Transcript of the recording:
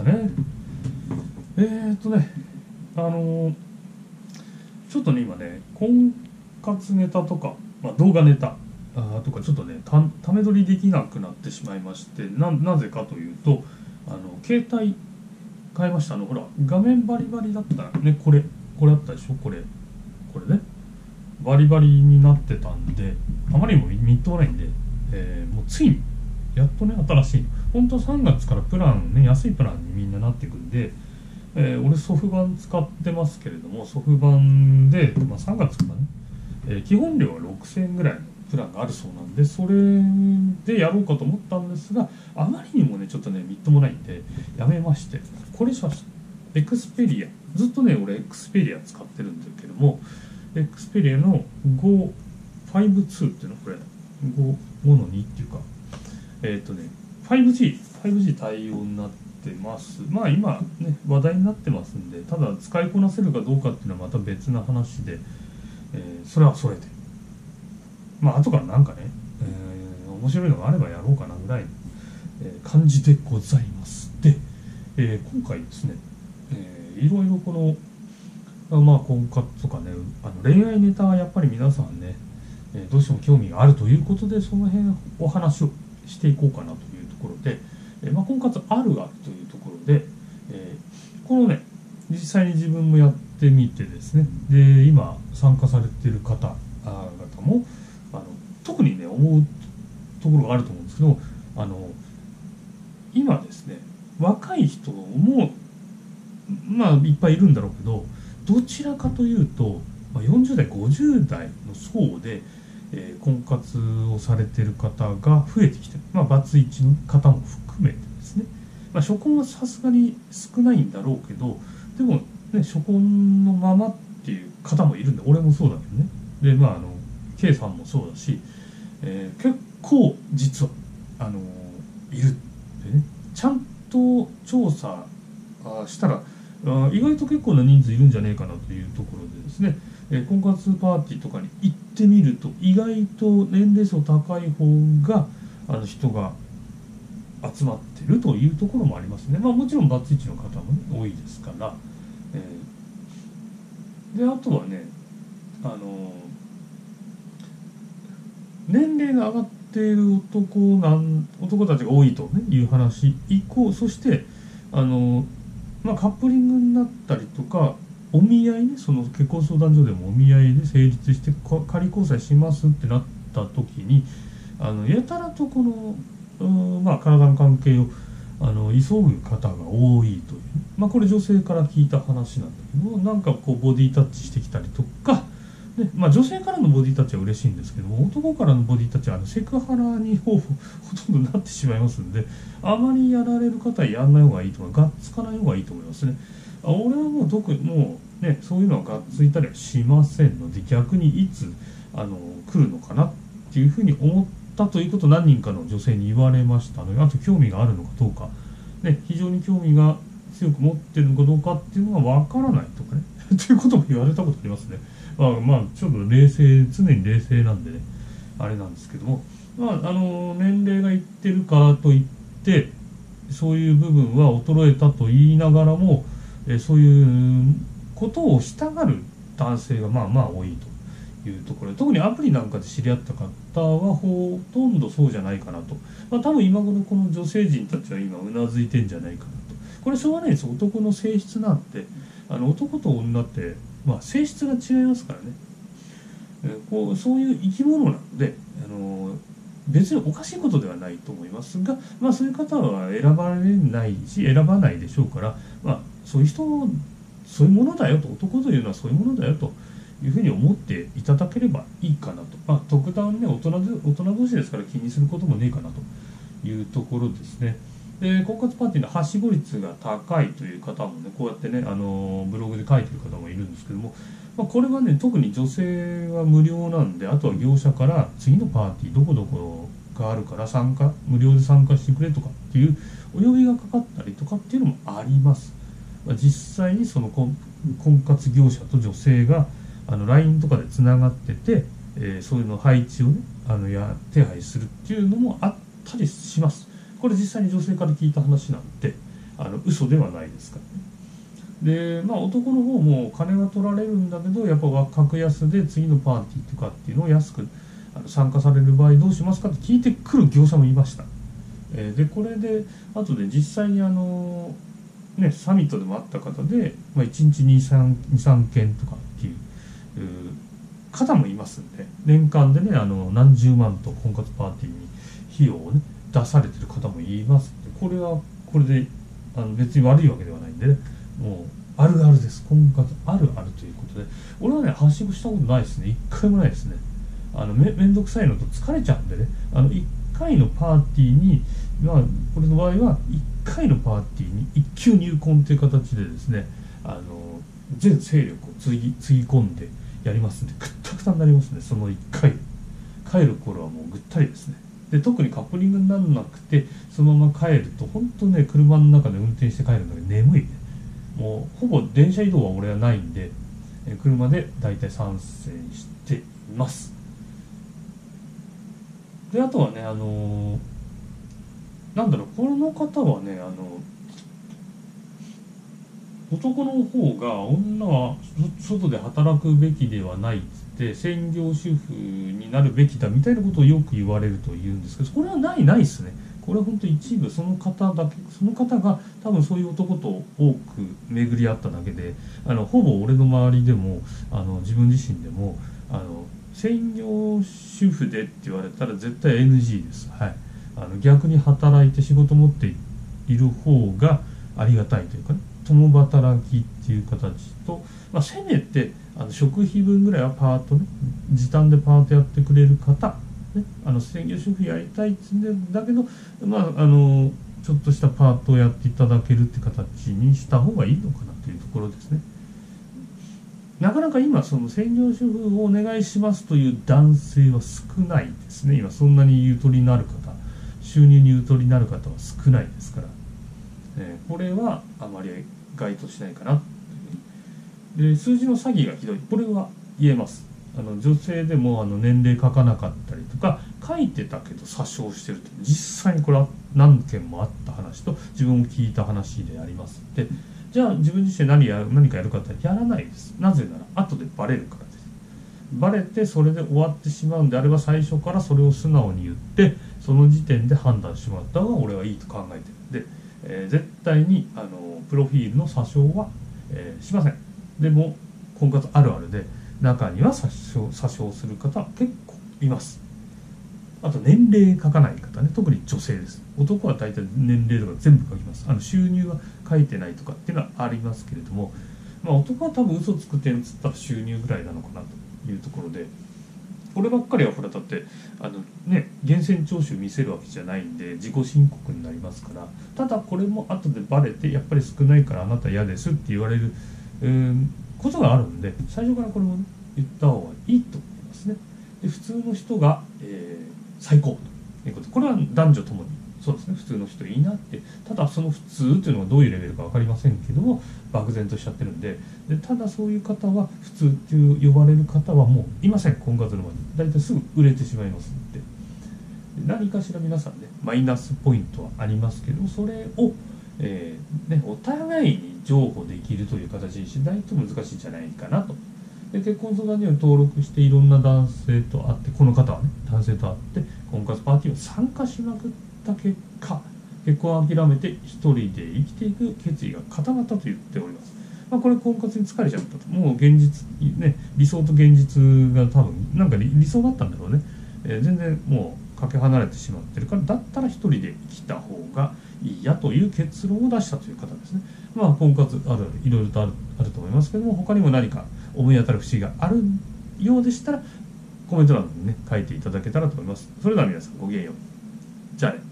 したね。ちょっとね今ね婚活ネタとか、動画ネタとかちょっとねため撮りできなくなってしまいまして、 なぜかというと携帯変えました。ほら画面バリバリだったね。これあったでしょ。これねバリバリになってたんで、あまりにもみっともないんで、もうついにやっとね新しい本当3月からプランね安いプランにみんななっていくんで、俺ソフ版使ってますけれども、ソフ版で、3月からね、基本料は6000円ぐらいのプランがあるそうなんで、それでやろうかと思ったんですが、あまりにもねちょっとねみっともないんでやめまして、これエクスペリア、ずっとね俺エクスペリア使ってるんだけども、エクスペリアの 552 っていうの、これ 5の2っていうか、5G 対応になってます。今ね話題になってますんで、ただ使いこなせるかどうかっていうのはまた別な話で、それはそれで後からなんかね、面白いのがあればやろうかなぐらいの感じでございます。で、今回ですね、いろいろこの婚活とかね恋愛ネタはやっぱり皆さんねどうしても興味があるということで、その辺お話をしていこうかなというところで、婚活あるあるというところで、このね実際に自分もやってみてですね、で今参加されてる方々も特にね思うところがあると思うんですけど、今ですね若い人もいっぱいいるんだろうけど、どちらかというと40代50代の層で婚活をされてる方が増えてきて、バツイチの方も含めてですね、初婚はさすがに少ないんだろうけど、でもね初婚のままっていう方もいるんで、俺もそうだけどね、でK さんもそうだし、結構実はいるってね、ちゃんと調査したら意外と結構な人数いるんじゃねえかなというところでですね、婚活パーティーとかに行ってみると意外と年齢層高い方が人が集まってるというところもありますね。もちろんバツイチの方も、多いですから、であとはね年齢が上がっている男たちが多いと、いう話以降、そしてカップリングになったりとかお見合いね、その結婚相談所でもお見合いで成立して仮交際しますってなった時にやたらとこの体の関係を急ぐ方が多いという、これ女性から聞いた話なんだけど、なんかこうボディタッチしてきたりとか、女性からのボディタッチは嬉しいんですけども、男からのボディタッチはセクハラにほとんどなってしまいますんで、あまりやられる方はやんない方がいいとか、がっつかない方がいいと思いますね。俺はもうねそういうのはがっついたりはしませんので、逆にいつ来るのかなっていうふうに思ったということを何人かの女性に言われましたので、あと興味があるのかどうか、非常に興味が強く持ってるのかどうかっていうのがわからないとかねということも言われたことありますね。ちょっと常に冷静なんでねあれなんですけども、年齢がいってるからといってそういう部分は衰えたと言いながらも、そういうことをしたがる男性が多いというところで、特にアプリなんかで知り合った方はほとんどそうじゃないかなと、多分今頃この女性陣たちは今うなずいてんじゃないかなと。これしょうがないです。男の性質なんて男と女って性質が違いますからね、そういう生き物なので別におかしいことではないと思いますが、そういう方は選ばれないし選ばないでしょうから、そういう人そういうものだよと、男というのはそういうものだよというふうに思っていただければいいかなと、特段ね大人同士ですから気にすることもねえかなというところですね。婚活パーティーのはしご率が高いという方もね、こうやってねブログで書いてる方もいるんですけども、これはね特に女性は無料なんで、あとは業者から次のパーティーどこどこがあるから無料で参加してくれとかっていうお呼びがかかったりとかっていうのもあります。実際にその婚活業者と女性がLINE とかでつながってて、そういうの配置をね手配するっていうのもあったりします。これ実際に女性から聞いた話なんで、嘘ではないですからね。で、まあ、男の方も金は取られるんだけど、やっぱ格安で次のパーティーとかっていうのを安く参加される場合どうしますかって聞いてくる業者もいました。でこれで後で実際にね、サミットでもあった方で、まあ、1日 2,3 件とかっていう方もいますんで、年間でね何十万と婚活パーティーに費用を、ね、出されてる方もいますんで、これはこれで別に悪いわけではないんで、ね、もうあるあるです。婚活あるあるということで、俺はねハッシングしたことないですね。1回もないですね。面倒くさいのと疲れちゃうんでね、1回のパーティーに、まあ、これの場合は1回のパーティーに一級入婚という形でですね、全勢力をつぎ込んでやりますんで、くったくたになりますね。その1回帰る頃はもうぐったりですね。で特にカップリングにならなくてそのまま帰ると本当ね、車の中で運転して帰るのが眠いね。もうほぼ電車移動は俺はないんで、車でだいたい参戦しています。であとはねなんだろう、この方はね男の方が女は外で働くべきではないっつって専業主婦になるべきだみたいなことをよく言われると言うんですけど、これはないですね。これは本当一部その方だけ、その方が多分そういう男と多く巡り合っただけで、ほぼ俺の周りでも自分自身でも専業主婦でって言われたら絶対 NG です。はい。逆に働いて仕事持っている方がありがたいというかね、共働きっていう形と、まあ、せめて食費分ぐらいはパートね、時短でパートやってくれる方、ね、専業主婦やりたいっつうんだけど、まあ、ちょっとしたパートをやっていただけるって形にした方がいいのかなというところですね。なかなか今その専業主婦をお願いしますという男性は少ないですね。今そんなにゆとりのある方、収入にゆとりになる方は少ないですから、これはあまり該当しないかな。で数字の詐欺がひどい、これは言えます。女性でも年齢書かなかったりとか、書いてたけど詐称してるって実際にこれは何件もあった話と自分も聞いた話でありますので、じゃあ自分自身何かやるかってやらないです。なぜなら後でバレるからです。バレてそれで終わってしまうんであれば、最初からそれを素直に言ってその時点で判断してもらった方が俺はいいと考えてるんで、絶対にプロフィールの詐称は、しません。でも婚活あるあるで中には詐称する方結構います。あと年齢書かない方ね、特に女性です。男は大体年齢とか全部書きます。収入は書いてないとかっていうのはありますけれども、まあ、男は多分嘘つく点つったら収入ぐらいなのかなというところで、こればっかりはほらだってね、源泉徴収見せるわけじゃないんで自己申告になりますから。ただこれも後でバレてやっぱり少ないからあなた嫌ですって言われることがあるんで、最初からこれも言った方がいいと思いますね。で普通の人が、最高ということ、これは男女ともにそうですね。普通の人いいなって、ただその普通というのはどういうレベルか分かりませんけども漠然としちゃってるん でただそういう方は普通っていう呼ばれる方はもういません。婚活の場に大体すぐ売れてしまいますので、何かしら皆さんねマイナスポイントはありますけど、それを、ね、お互いに譲歩できるという形にしないと難しいんじゃないかなと。で結婚相談所に登録していろんな男性と会って、この方はね男性と会って婚活パーティーを参加しまくった結果、結婚を諦めて一人で生きていく決意が固まったと言っております。まあ、これ婚活に疲れちゃったと、もう現実ね、理想と現実が多分なんか理想だったんだろうね、全然もうかけ離れてしまってるから、だったら一人で生きた方がいいやという結論を出したという方ですね。まあ婚活あるいろいろとあると思いますけども、他にも何か思い当たる節があるようでしたらコメント欄にね書いていただけたらと思います。それでは皆さんごきげんよう。じゃあね。